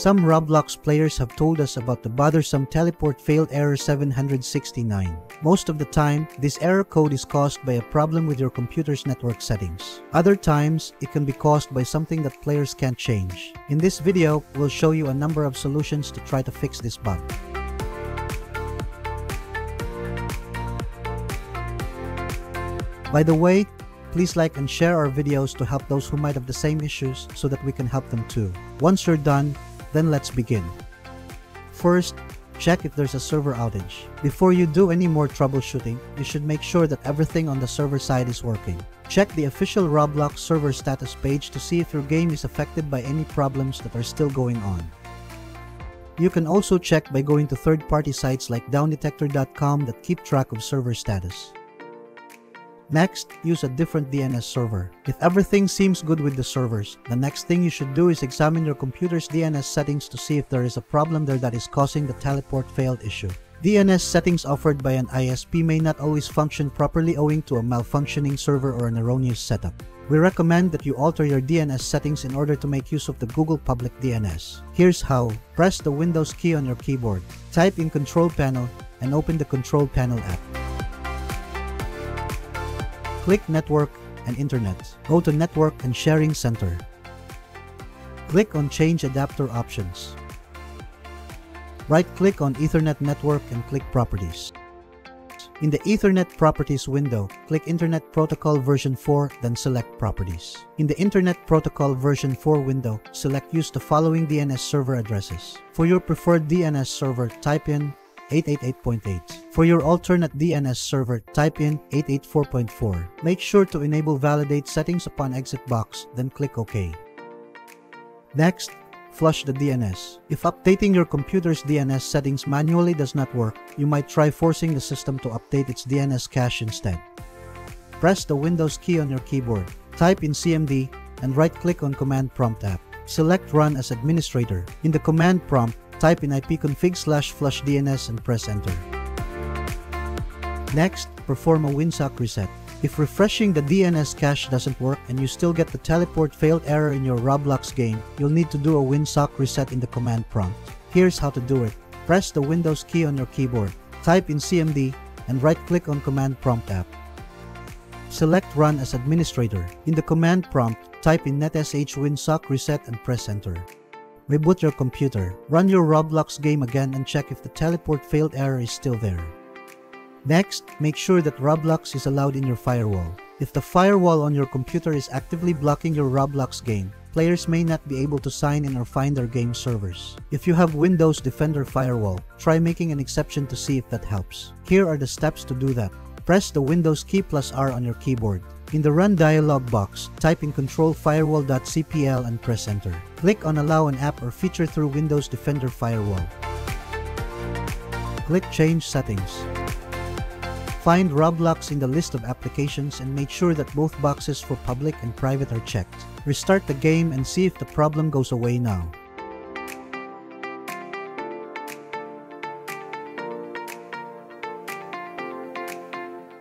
Some Roblox players have told us about the bothersome teleport failed error 769. Most of the time, this error code is caused by a problem with your computer's network settings. Other times, it can be caused by something that players can't change. In this video, we'll show you a number of solutions to try to fix this bug. By the way, please like and share our videos to help those who might have the same issues so that we can help them too. Once you're done, then let's begin. First, check if there's a server outage. Before you do any more troubleshooting, you should make sure that everything on the server side is working. Check the official Roblox server status page to see if your game is affected by any problems that are still going on. You can also check by going to third-party sites like DownDetector.com that keep track of server status. Next, use a different DNS server. If everything seems good with the servers, the next thing you should do is examine your computer's DNS settings to see if there is a problem there that is causing the teleport failed issue. DNS settings offered by an ISP may not always function properly owing to a malfunctioning server or an erroneous setup. We recommend that you alter your DNS settings in order to make use of the Google Public DNS. Here's how. Press the Windows key on your keyboard. Type in Control Panel and open the Control Panel app. Click Network and Internet. Go to Network and Sharing Center. Click on Change Adapter Options. Right-click on Ethernet Network and click Properties. In the Ethernet Properties window, click Internet Protocol version 4, then select Properties. In the Internet Protocol version 4 window, select Use the following DNS server addresses. For your preferred DNS server, type in 888.8. For your alternate DNS server, type in 884.4. Make sure to enable Validate Settings upon exit box, then click OK. Next, flush the DNS. If updating your computer's DNS settings manually does not work, you might try forcing the system to update its DNS cache instead. Press the Windows key on your keyboard. Type in CMD and right-click on Command Prompt app. Select Run as Administrator. In the Command Prompt, type in ipconfig/flushdns and press enter. Next, perform a Winsock reset. If refreshing the DNS cache doesn't work and you still get the teleport failed error in your Roblox game, you'll need to do a Winsock reset in the command prompt. Here's how to do it. Press the Windows key on your keyboard. Type in CMD and right-click on Command Prompt app. Select Run as Administrator. In the command prompt, type in NetSH Winsock reset and press enter. Reboot your computer, run your Roblox game again and check if the teleport failed error is still there. Next, make sure that Roblox is allowed in your firewall. If the firewall on your computer is actively blocking your Roblox game, players may not be able to sign in or find their game servers. If you have Windows Defender Firewall, try making an exception to see if that helps. Here are the steps to do that. Press the Windows key plus R on your keyboard. In the Run dialog box, type in control firewall.cpl and press enter. Click on Allow an app or feature through Windows Defender Firewall. Click Change Settings. Find Roblox in the list of applications and make sure that both boxes for public and private are checked. Restart the game and see if the problem goes away now.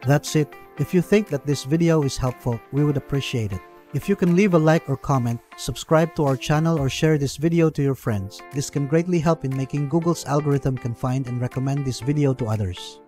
That's it. If you think that this video is helpful, we would appreciate it. If you can leave a like or comment, subscribe to our channel or share this video to your friends. This can greatly help in making Google's algorithm can find and recommend this video to others.